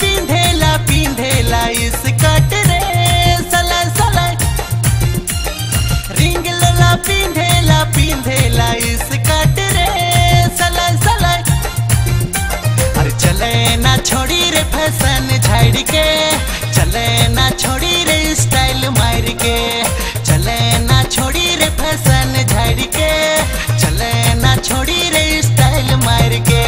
पिंधेला पिंधेला इसका ड्रेस सलाई सलाई रिंग लला पिंधेला पिंधेला इसका ड्रेस सलाई सलाई। अरे चले ना छोड़ी रे फैशन झाड़ के, चले ना छोड़ी रे स्टाइल मार के, चले ना छोड़ी रे फैशन झाड़ के, चले ना छोड़ी रे स्टाइल मार के।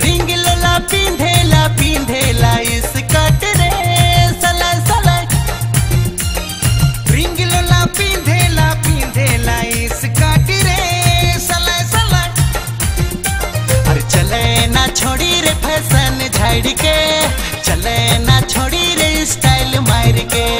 रिंग लला पिंधेला पिंधेला इसका ड्रेस सलाई सलाई रिंग लला पिंधेला पिंधेला इसका ड्रेस सलाई सलाई। चले ना छोड़ी रे फैशन झाड़ के, चले ना छोड़ी रे स्टाइल मार के, चले ना छोड़ी रे फैशन झाड़ के, चले ना छोड़ी रे स्टाइल मार के। चले ना छोड़ी रे स्टाइल मार के।